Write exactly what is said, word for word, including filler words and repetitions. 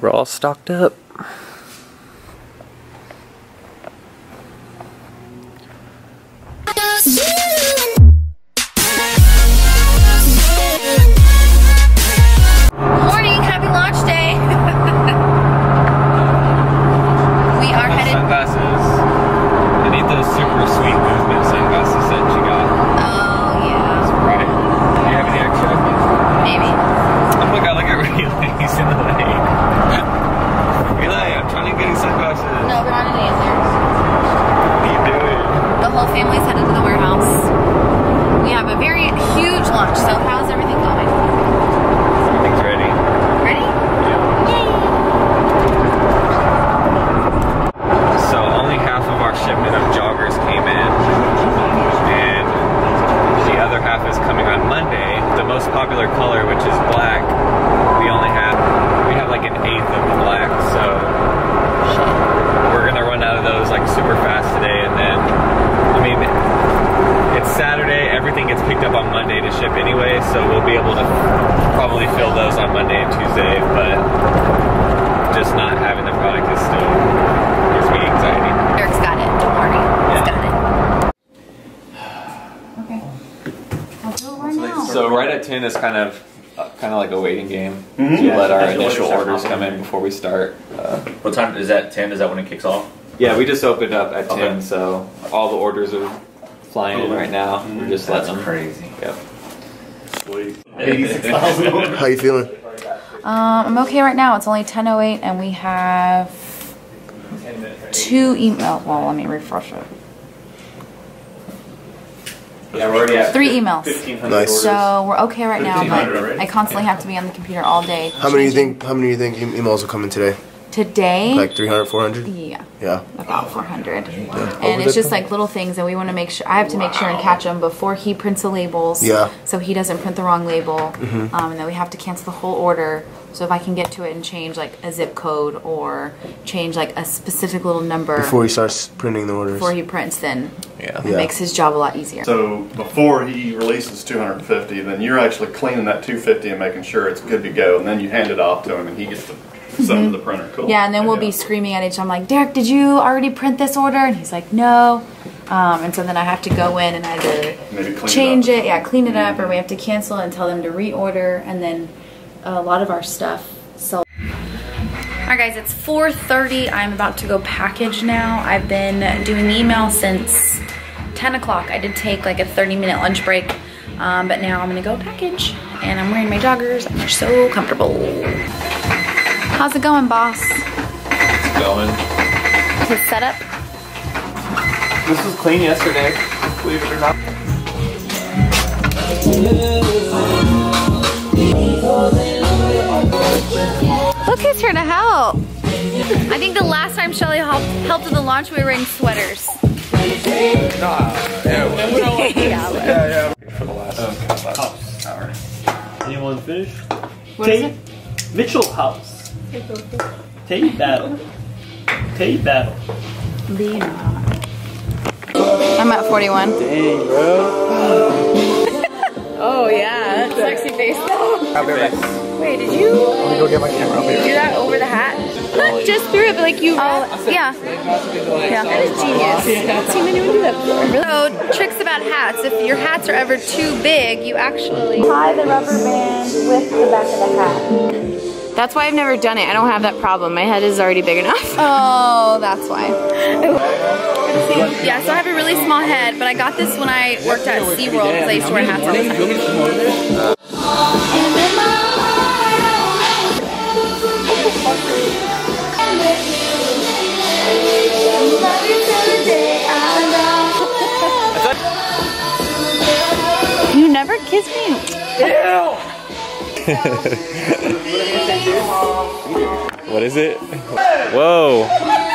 We're all stocked up. So right at ten is kind of uh, kind of like a waiting game. Mm-hmm. We yeah, let our initial orders come in before we start. Uh, what time is that? ten? Is that when it kicks off? Yeah, we just opened up at ten, okay. So all the orders are flying oh, in right now. Mm-hmm. We're just letting them. That's crazy. Yep. Sweet. How you feeling? Um, I'm okay right now. It's only ten oh eight, and we have two email. Well, let me refresh it. Yeah, we're already at three emails. Nice. So we're okay right now, but already? I constantly have to be on the computer all day. How many do you think? How many do you think emails will come in today? Today? Like three hundred, four hundred? Yeah. Yeah. About four hundred. Yeah. And it's just like little things that we want to make sure. I have to make sure and catch them before he prints the labels. Yeah. So he doesn't print the wrong label, mm-hmm. um, and then we have to cancel the whole order. So if I can get to it and change like a zip code or change like a specific little number. Before he starts printing the orders. Before he prints, then yeah. it yeah. makes his job a lot easier. So before he releases two hundred fifty, then you're actually cleaning that two hundred fifty and making sure it's good to go. And then you hand it off to him and he gets the, mm-hmm. some of the printer. Cool. Yeah, and then we'll yeah. be screaming at each other. I'm like, Derek, did you already print this order? And he's like, no. Um, and so then I have to go in and either Maybe change it, it yeah, clean it mm-hmm. up, or we have to cancel and tell them to reorder, and then a lot of our stuff. So, all right guys, it's four thirty. I'm about to go package now. I've been doing email since ten o'clock. I did take like a thirty minute lunch break, um, but now I'm gonna go package, and I'm wearing my joggers and they're so comfortable. How's it going, boss? It's going. Is it set up? This was clean yesterday, believe it or not. Look who's here to help. I think the last time Shelly helped, helped with the launch, we were in sweaters. Nah, yeah, we don't like yeah, yeah, yeah. For the last oh, hour. Anyone finish? What Tate, is it? Mitchell House. Tate Battle. Tate Battle. I'm at forty-one. Dang, bro. Oh yeah, that's sexy face though. I'll be right. Wait, did you? Let me go get my camera. I'll be right. Do that over the hat? Just through it, but like you. Uh, yeah. Yeah. That is genius. I haven't seen anyone do that before. So tricks about hats. If your hats are ever too big, you actually tie the rubber band with the back of the hat. That's why I've never done it. I don't have that problem. My head is already big enough. Oh, that's why. Yeah, so I have a really small head, but I got this when I worked at SeaWorld because I used to wear hats all the time. You never kiss me. Ew. What is it? Whoa.